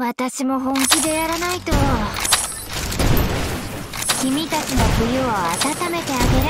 私も本気でやらないと。君たちの冬を温めてあげる。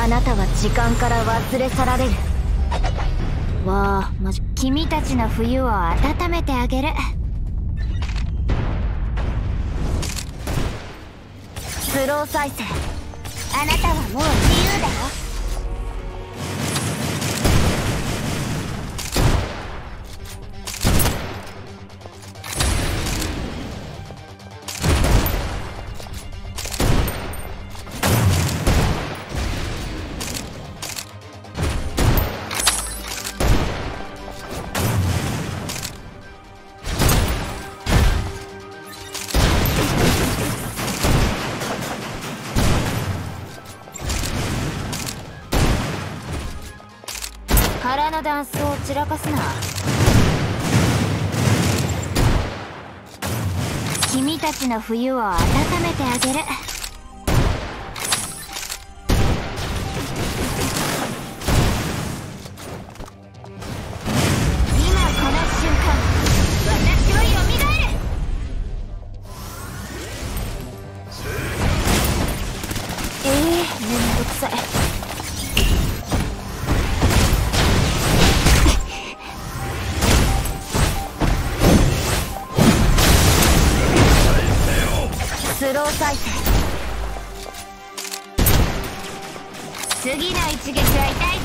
あなたは時間から忘れ去られるわあ、マジ。君たちの冬を温めてあげる。スロー再生。あなたはもう自由だよ。空のダンスを散らかすな。君たちの冬を温めてあげる。次の一撃は痛い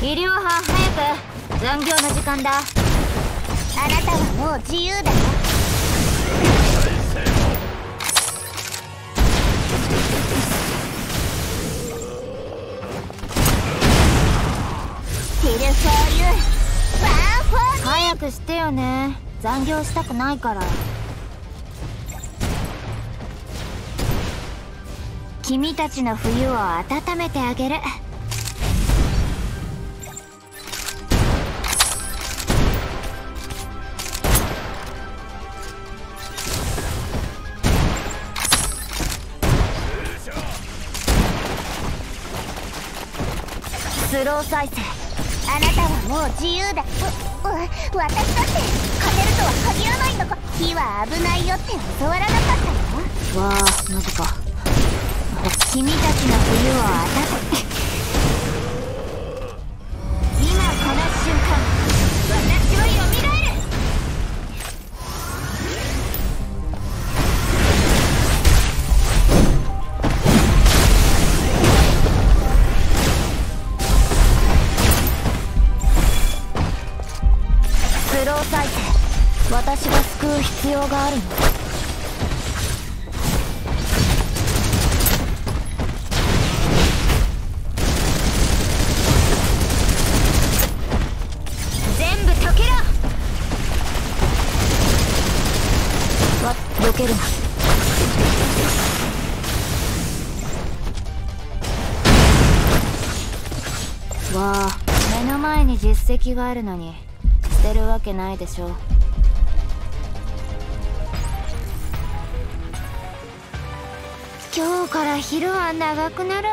ぞ。医療班早く、残業の時間だ。あなたはもう自由だよ。ティルフォーユーワンフォーユー。早くしてよね、残業したくないから。君たちの冬を温めてあげる。スロー再生。あなたはもう自由だ。私だって勝てるとは限らないんだか。火は危ないよって教わらなかったよ。わあ、マジか。君たちの冬を今この瞬間、私は蘇る。スロー再生。私が救う必要があるの。どけるな。わあ、目の前に実績があるのに捨てるわけないでしょ。今日から昼は長くなる。